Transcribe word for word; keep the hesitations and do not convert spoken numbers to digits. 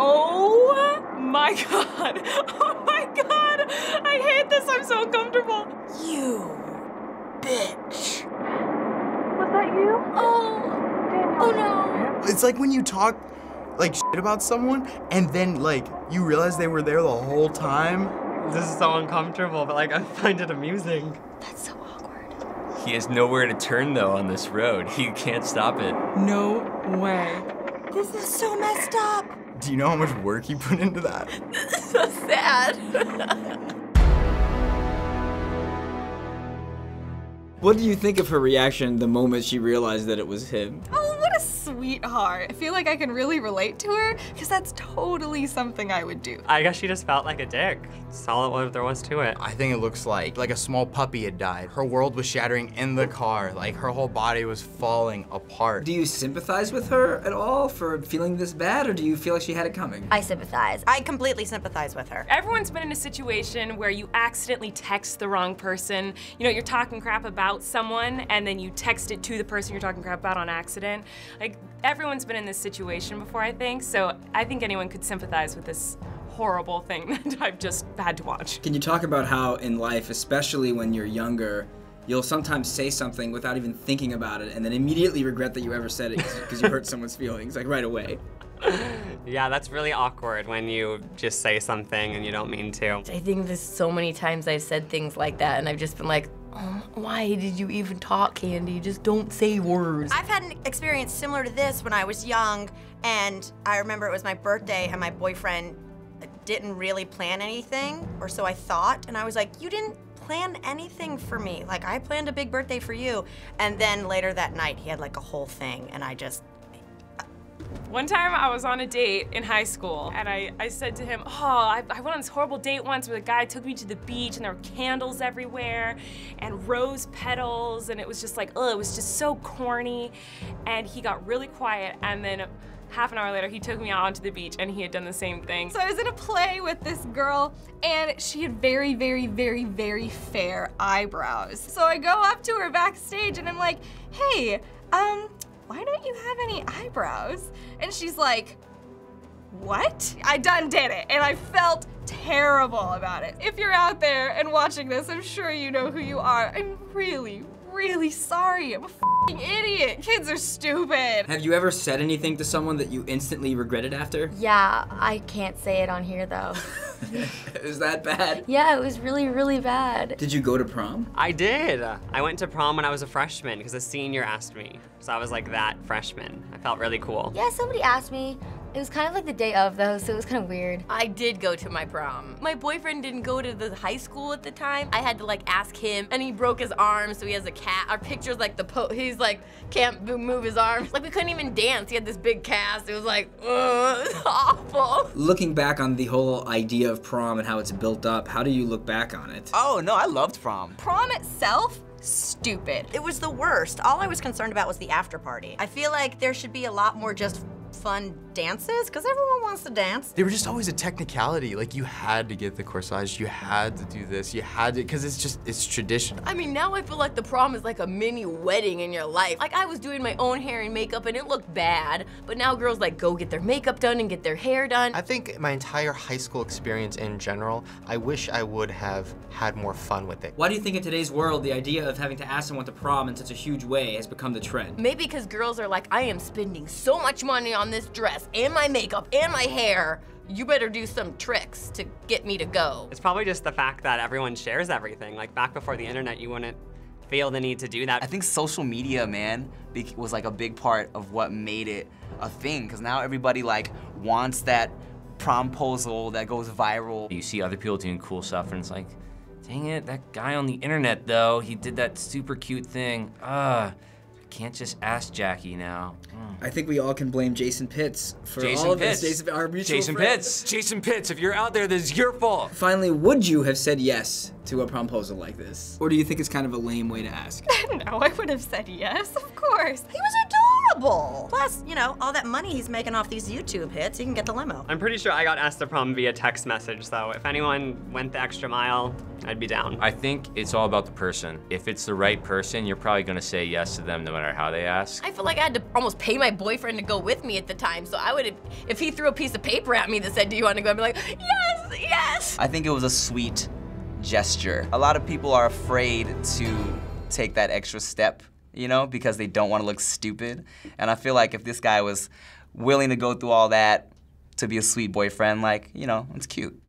Oh my god. Oh my god. I hate this. I'm so uncomfortable. You bitch. Was that you? Oh. Oh no. It's like when you talk like shit about someone and then like you realize they were there the whole time. This is so uncomfortable, but like I find it amusing. That's so awkward. He has nowhere to turn though on this road. He can't stop it. No way. This is so messed up. Do you know how much work he put into that? This is so sad. What do you think of her reaction the moment she realized that it was him? Oh, what a sweetheart. I feel like I can really relate to her because that's totally something I would do. I guess she just felt like a dick. That's all what there was to it. I think it looks like like a small puppy had died. Her world was shattering in the car. Like her whole body was falling apart. Do you sympathize with her at all for feeling this bad, or do you feel like she had it coming? I sympathize. I completely sympathize with her. Everyone's been in a situation where you accidentally text the wrong person. You know, you're talking crap about someone and then you text it to the person you're talking crap about on accident. Like, everyone's been in this situation before, I think, so I think anyone could sympathize with this horrible thing that I've just had to watch. Can you talk about how in life, especially when you're younger, you'll sometimes say something without even thinking about it and then immediately regret that you ever said it because you hurt someone's feelings, like right away? Yeah, that's really awkward when you just say something and you don't mean to. I think there's so many times I've said things like that and I've just been like, oh, why did you even talk, Candy? Just don't say words. I've had an experience similar to this when I was young, and I remember it was my birthday and my boyfriend didn't really plan anything, or so I thought, and I was like, you didn't plan anything for me. Like, I planned a big birthday for you. And then later that night, he had like a whole thing, and I just, one time I was on a date in high school, and I, I said to him, oh, I, I went on this horrible date once where the guy took me to the beach and there were candles everywhere and rose petals, and it was just like, oh, it was just so corny. And he got really quiet, and then half an hour later, he took me out onto the beach and he had done the same thing. So I was in a play with this girl and she had very, very, very, very fair eyebrows. So I go up to her backstage and I'm like, hey, um, why don't you have any eyebrows? And she's like, what? I done did it, and I felt terrible about it. If you're out there and watching this, I'm sure you know who you are. I'm really, really sorry. I'm a f***ing idiot. Kids are stupid. Have you ever said anything to someone that you instantly regretted after? Yeah, I can't say it on here though. Is that bad? Yeah, it was really, really bad. Did you go to prom? I did. I went to prom when I was a freshman because a senior asked me. So I was like that freshman. I felt really cool. Yeah, somebody asked me. It was kind of like the day of though, so it was kind of weird. I did go to my prom. My boyfriend didn't go to the high school at the time. I had to like ask him, and he broke his arm, so he has a cat. Our picture's like the po- he's like, can't move his arms. Like, we couldn't even dance. He had this big cast. It was like, ugh, it was awful. Looking back on the whole idea of prom and how it's built up, how do you look back on it? Oh no, I loved prom. Prom itself? Stupid. It was the worst. All I was concerned about was the after party. I feel like there should be a lot more just fun dances, because everyone wants to dance. They were just always a technicality. Like, you had to get the corsage, you had to do this, you had to, because it's just, it's traditional. I mean, now I feel like the prom is like a mini wedding in your life. Like, I was doing my own hair and makeup and it looked bad, but now girls like go get their makeup done and get their hair done. I think my entire high school experience in general, I wish I would have had more fun with it. Why do you think in today's world, the idea of having to ask someone to prom in such a huge way has become the trend? Maybe because girls are like, I am spending so much money on this dress and my makeup and my hair, you better do some tricks to get me to go. It's probably just the fact that everyone shares everything. Like, back before the internet, you wouldn't feel the need to do that. I think social media, man, was like a big part of what made it a thing, because now everybody like wants that promposal that goes viral. You see other people doing cool stuff and it's like, dang it, that guy on the internet though, he did that super cute thing. Ugh. Can't just ask Jackie now. Mm. I think we all can blame Jason Pitts for Jason all of Pitts. this. Jason, our mutual Jason friend. Pitts. Jason Pitts. If you're out there, this is your fault. Finally, would you have said yes to a proposal like this, or do you think it's kind of a lame way to ask? No, I would have said yes, of course. He was a dog. horrible. Plus, you know, all that money he's making off these YouTube hits, he can get the limo. I'm pretty sure I got asked the problem via text message, so if anyone went the extra mile, I'd be down. I think it's all about the person. If it's the right person, you're probably gonna say yes to them no matter how they ask. I feel like I had to almost pay my boyfriend to go with me at the time, so I would have, if he threw a piece of paper at me that said, do you wanna go? I'd be like, yes, yes! I think it was a sweet gesture. A lot of people are afraid to take that extra step, you know, because they don't wanna look stupid. And I feel like if this guy was willing to go through all that to be a sweet boyfriend, like, you know, it's cute.